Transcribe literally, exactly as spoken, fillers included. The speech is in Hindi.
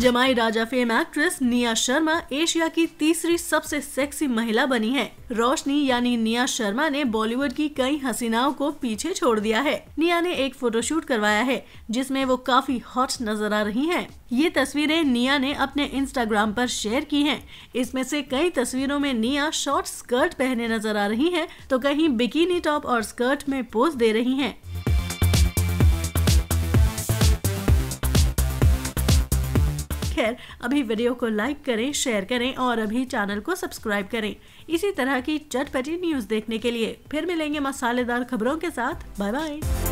जमाई राजा fame actress Nia Sharma Asia की तीसरी सबसे सेक्सी महिला बनी है। रोशनी यानी निया शर्मा ने बॉलीवुड की कई हसीनाओं को पीछे छोड़ दिया है। निया ने एक फोटोशूट करवाया है जिसमें वो काफी हॉट नजर आ रही हैं। ये तस्वीरें निया ने अपने इंस्टाग्राम पर शेयर की हैं। इसमें से कई तस्वीरों में निया शॉर्ट स्कर्ट पहने नजर आ रही हैं, तो कहीं बिकिनी टॉप और स्कर्ट में पोज दे रही हैं। खैर, अभी वीडियो को लाइक करें, शेयर करें और अभी चैनल को सब्सक्राइब करें। इसी तरह की चटपटी न्यूज़ देखने के लिए फिर मिलेंगे मसालेदार खबरों के साथ। Bye bye.